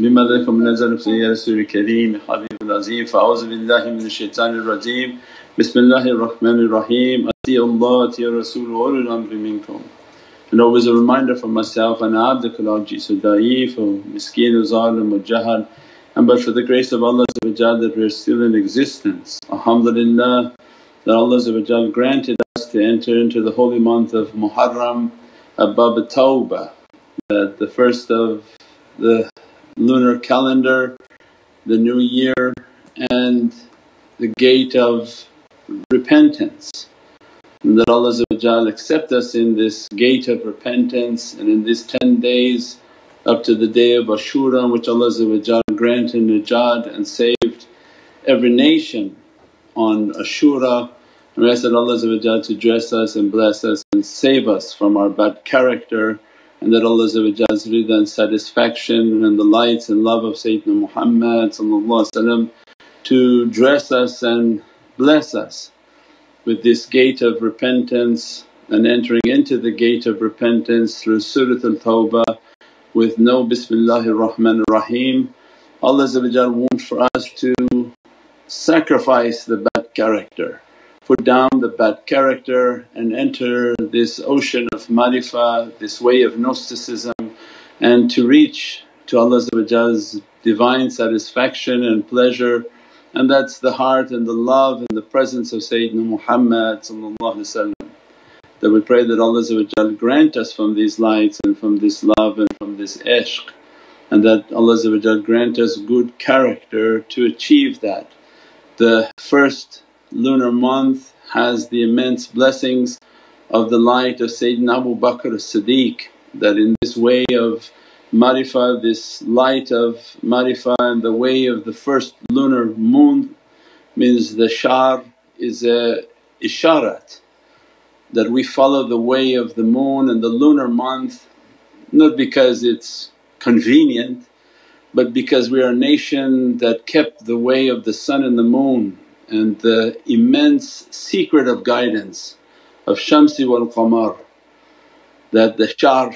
لما ذلك من نزل بسيدي رسول الكريم حبيب العظيم فأعوذ بالله من الشيطان الرجيم بسم الله الرحمن الرحيم أطيعوا الله أطيعوا الرسول وأولي الأمر منكم. And always a reminder for myself, and abduk al-ajizu da'if or miskeen or zalim or jahal, and but for the grace of Allah that we are still in existence. Alhamdulillah that Allah granted us to enter into the holy month of Muharram at Bab al-Tawbah, the first of the lunar calendar, the new year, and the gate of repentance. And that Allah accept us in this gate of repentance and in these 10 days up to the day of Ashura, in which Allah granted najat and saved every nation on Ashura. And we ask that Allah to dress us and bless us and save us from our bad character, and that Allah's rida and satisfaction and the lights and love of Sayyidina Muhammad to dress us and bless us with this gate of repentance, and entering into the gate of repentance through Surat al-Tawbah with no Bismillahir Rahmanir Rahim. Allah wants for us to sacrifice the bad character, put down the bad character, and enter this ocean of marifah, this way of Gnosticism, and to reach to Allah's divine satisfaction and pleasure. And that's the heart and the love and the presence of Sayyidina Muhammad, that we pray that Allah grant us from these lights and from this love and from this ishq, and that Allah grant us good character to achieve that. The first lunar month has the immense blessings of the light of Sayyidina Abu Bakr as-Siddiq, that in this way of marifah, this light of marifah and the way of the first lunar moon, means the shahr is a isharat, that we follow the way of the moon and the lunar month, not because it's convenient, but because we are a nation that kept the way of the sun and the moon and the immense secret of guidance of Shamsi wal Qamar, that the shahr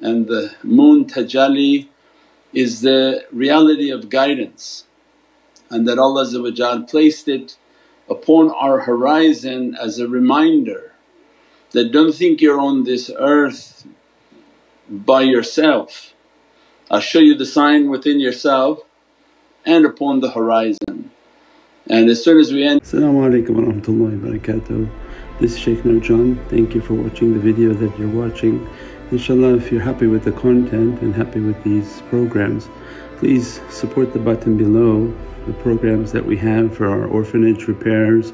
and the moon tajalli is the reality of guidance, and that Allah placed it upon our horizon as a reminder that, don't think you're on this earth by yourself, I'll show you the sign within yourself and upon the horizon. And as soon as we end… As-salamu alaykum wa rahmatullahi wa barakatuh. This is Shaykh Nurjan. Thank you for watching the video that you're watching. Inshallah, if you're happy with the content and happy with these programs, please support the button below, the programs that we have for our orphanage repairs,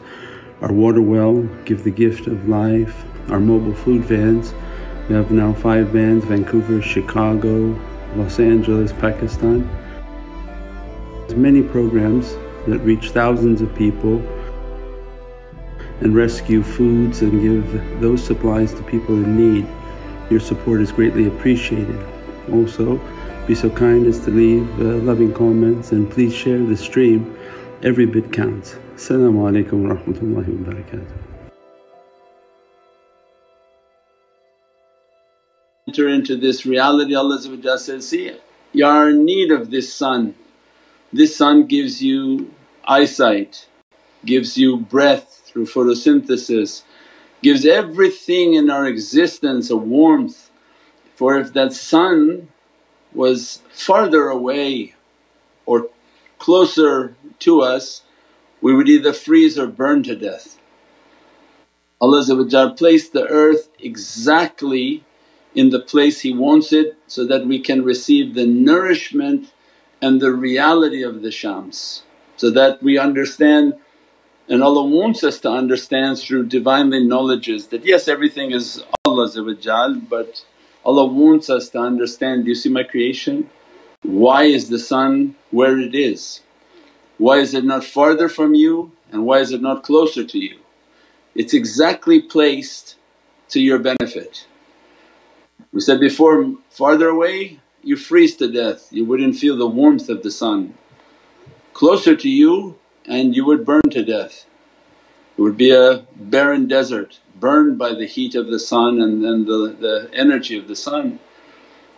our water well, Give the Gift of Life, our mobile food vans. We have now 5 vans: Vancouver, Chicago, Los Angeles, Pakistan. There's many programs that reach thousands of people and rescue foods and give those supplies to people in need. Your support is greatly appreciated. Also, be so kind as to leave loving comments, and please share the stream. Every bit counts. As-salamu alaykum wa rahmatullahi wa barakatuh. Enter into this reality. Allah says, see, you are in need of this sun. This sun gives you eyesight, gives you breath through photosynthesis, gives everything in our existence a warmth. For if that sun was farther away or closer to us, we would either freeze or burn to death. Allah placed the earth exactly in the place He wants it, so that we can receive the nourishment and the reality of the Shams, so that we understand. And Allah wants us to understand through Divinely knowledges that, yes, everything is Allah, but Allah wants us to understand, do you see my creation? Why is the sun where it is? Why is it not farther from you, and why is it not closer to you? It's exactly placed to your benefit. We said before, farther away you freeze to death, you wouldn't feel the warmth of the sun. Closer to you, and you would burn to death. It would be a barren desert, burned by the heat of the sun and the energy of the sun.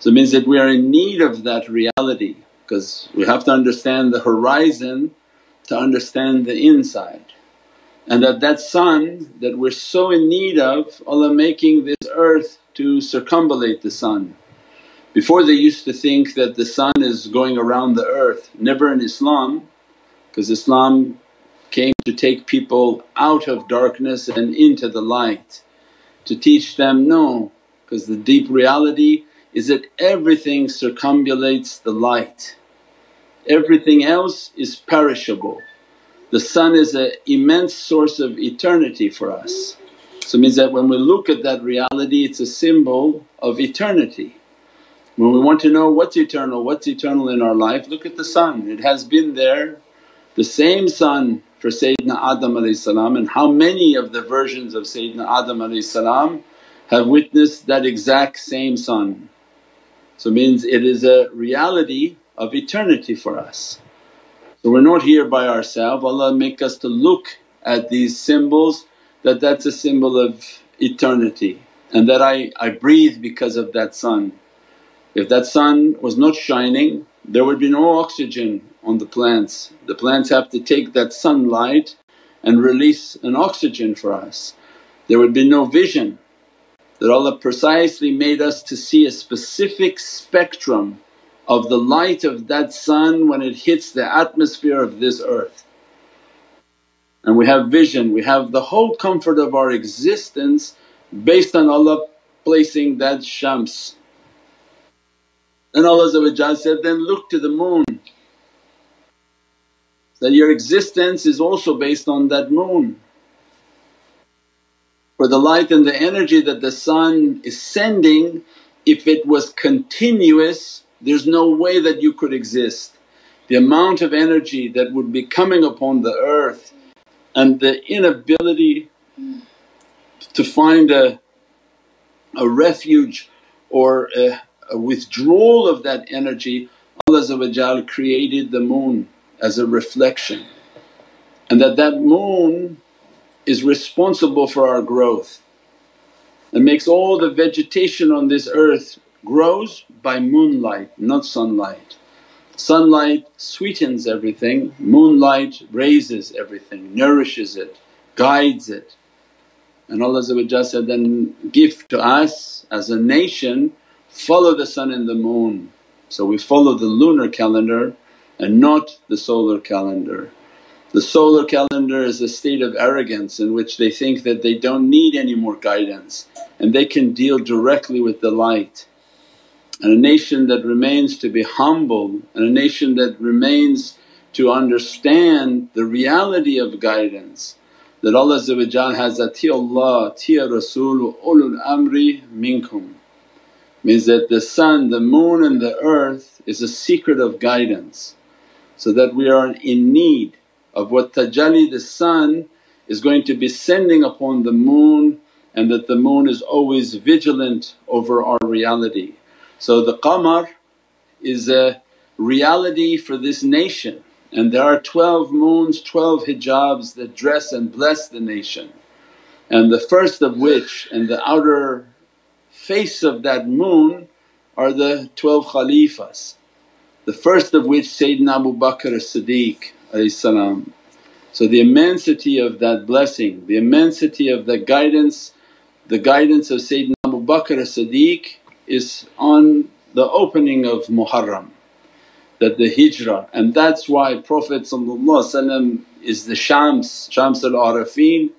So it means that we are in need of that reality. because we have to understand the horizon to understand the inside. And that that sun that we're so in need of, Allah making this earth to circumambulate the sun. Before they used to think that the sun is going around the earth, never in Islam, because Islam came to take people out of darkness and into the light, to teach them no, because the deep reality is that everything circumambulates the light, everything else is perishable. The sun is an immense source of eternity for us. So it means that when we look at that reality, it's a symbol of eternity. When we want to know what's eternal in our life, look at the sun. It has been there, the same sun for Sayyidina Adam, and how many of the versions of Sayyidina Adam have witnessed that exact same sun. So it means it is a reality of eternity for us. So we're not here by ourselves, Allah make us to look at these symbols, that that's a symbol of eternity, and that I breathe because of that sun. If that sun was not shining, there would be no oxygen on the plants. The plants have to take that sunlight and release an oxygen for us. There would be no vision, that Allah precisely made us to see a specific spectrum of the light of that sun when it hits the atmosphere of this earth. And we have vision, we have the whole comfort of our existence based on Allah placing that shams. And Allah said, then look to the moon, that your existence is also based on that moon. For the light and the energy that the sun is sending, if it was continuous, there's no way that you could exist. The amount of energy that would be coming upon the earth and the inability to find a refuge or a withdrawal of that energy, Allah created the moon as a reflection, and that that moon is responsible for our growth and makes all the vegetation on this earth grows by moonlight, not sunlight. Sunlight sweetens everything, moonlight raises everything, nourishes it, guides it. And Allah said, then give to us as a nation, follow the sun and the moon. So we follow the lunar calendar and not the solar calendar. The solar calendar is a state of arrogance in which they think that they don't need any more guidance and they can deal directly with the light. And a nation that remains to be humble and a nation that remains to understand the reality of guidance, that Allah has Atiullah, Atiya Rasul, Ulul Amri minkum, means that the sun, the moon and the earth is a secret of guidance, so that we are in need of what tajalli the sun is going to be sending upon the moon, and that the moon is always vigilant over our reality. So the qamar is a reality for this nation, and there are 12 moons, 12 hijabs that dress and bless the nation. And the first of which and the outer face of that moon are the 12 khalifas, the first of which Sayyidina Abu Bakr as-Siddiq. So the immensity of that blessing, the immensity of the guidance of Sayyidina Abu Bakr as-Siddiq is on the opening of Muharram, that the hijrah, and that's why Prophet is the Shams, Shams al-Arafeen,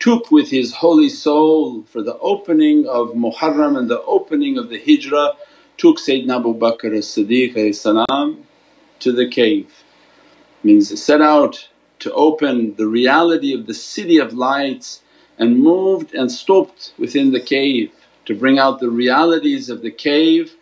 took with his holy soul for the opening of Muharram and the opening of the hijrah, took Sayyidina Abu Bakr as-Siddiq to the cave. Means it set out to open the reality of the City of Lights and moved and stopped within the cave to bring out the realities of the cave,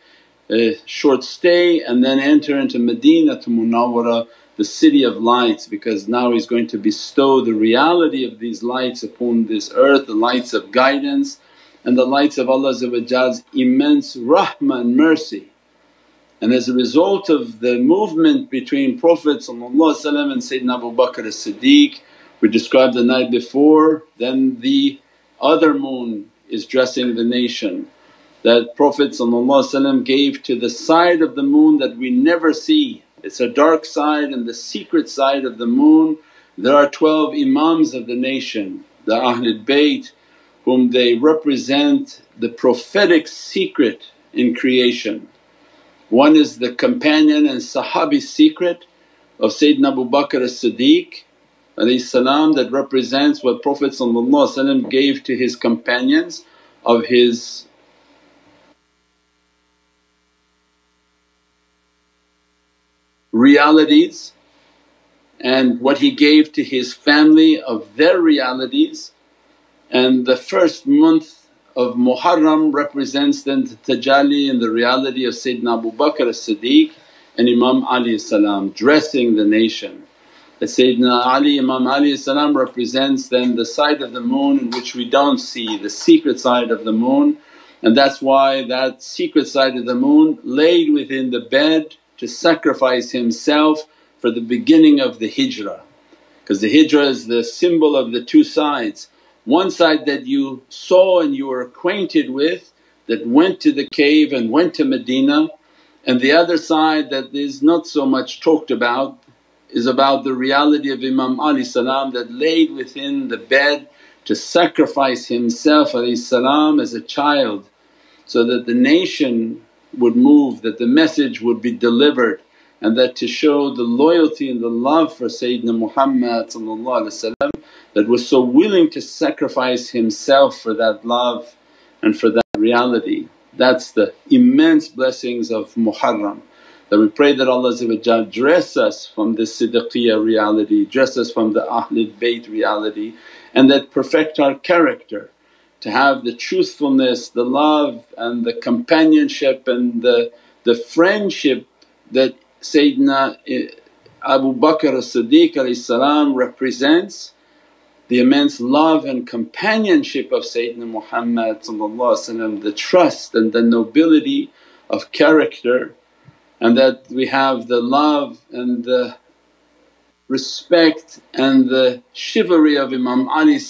a short stay, and then enter into Madinatul Munawwarah, the City of Lights, because now he's going to bestow the reality of these lights upon this earth, the lights of guidance and the lights of Allah's immense rahmah and mercy. And as a result of the movement between Prophet and Sayyidina Abu Bakr as-Siddiq, we described the night before, then the other moon is dressing the nation. that Prophet ﷺ gave to the side of the moon that we never see. It's a dark side, and the secret side of the moon there are 12 Imams of the nation, the Ahlul Bayt, whom they represent the prophetic secret in creation. One is the companion and Sahabi secret of Sayyidina Abu Bakr as-Siddiq that represents what Prophet ﷺ gave to his companions of his realities, and what he gave to his family of their realities. And the first month of Muharram represents then the tajalli and the reality of Sayyidina Abu Bakr as-Siddiq and Imam Ali dressing the nation. That Sayyidina Ali, Imam Ali represents then the side of the moon in which we don't see, the secret side of the moon, and that's why that secret side of the moon laid within the bed to sacrifice himself for the beginning of the hijrah, because the hijrah is the symbol of the two sides. One side that you saw and you were acquainted with, that went to the cave and went to Medina, and the other side that is not so much talked about is about the reality of Imam Ali that laid within the bed to sacrifice himself as a child so that the nation would move, that the message would be delivered, and that to show the loyalty and the love for Sayyidina Muhammad that was so willing to sacrifice himself for that love and for that reality. That's the immense blessings of Muharram, that we pray that Allah dress us from the Siddiqiyya reality, dress us from the Ahlul Bayt reality, and that perfect our character to have the truthfulness, the love and the companionship and the friendship that Sayyidina Abu Bakr as-Siddiq represents, the immense love and companionship of Sayyidina Muhammad, the trust and the nobility of character, and that we have the love and the respect and the chivalry of Imam Ali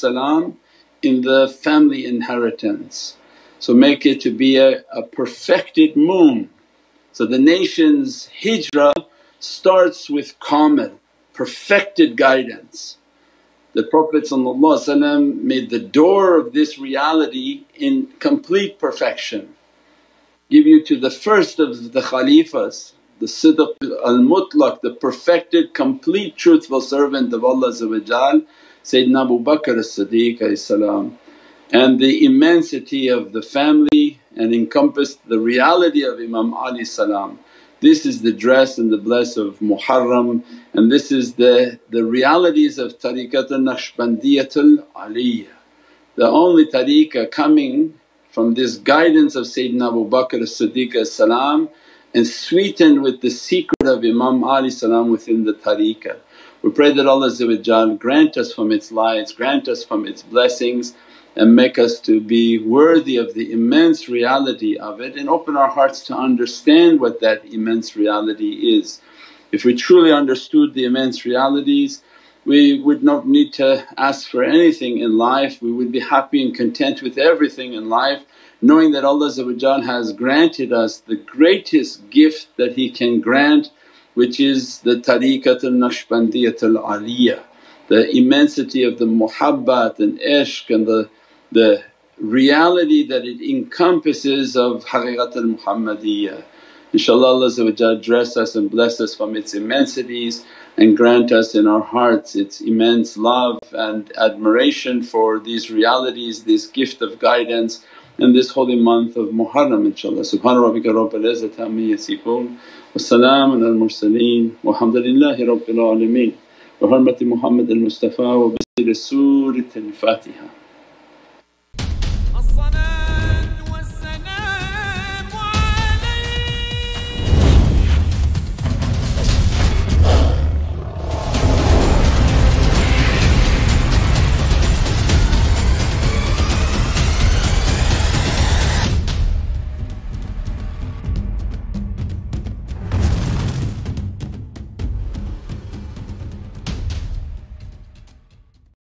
in the family inheritance. So make it to be a perfected moon. So the nation's hijrah starts with kamal, perfected guidance. The Prophet ﷺ made the door of this reality in complete perfection. Give you to the first of the Khalifas, the Siddiq al-Mutlaq, the perfected, complete, truthful servant of Allah, Sayyidina Abu Bakr as-Siddiq, and the immensity of the family and encompassed the reality of Imam Ali. This is the dress and the bless of Muharram, and this is the realities of Tariqatul Naqshbandiyatul Aliyah. The only tariqah coming from this guidance of Sayyidina Abu Bakr as-Siddiq and sweetened with the secret of Imam Ali within the tariqah. We pray that Allah grant us from its lights, grant us from its blessings, and make us to be worthy of the immense reality of it, and open our hearts to understand what that immense reality is. If we truly understood the immense realities, we would not need to ask for anything in life, we would be happy and content with everything in life, knowing that Allah has granted us the greatest gift that He can grant, which is the Tariqatul Naqshbandiyatul Aliyah, the immensity of the muhabbat and ishq and the reality that it encompasses of Hariqatul Muhammadiyah. InshaAllah Allah dress us and bless us from its immensities and grant us in our hearts its immense love and admiration for these realities, this gift of guidance, and this holy month of Muharram inshaAllah. Subhana rabbika rabbil izzati amma yasifoon, wa salaamun alal mursaleen, walhamdulillahi rabbil alameen, bi hurmati Muhammad al-Mustafa wa bi siri Suratul Fatiha.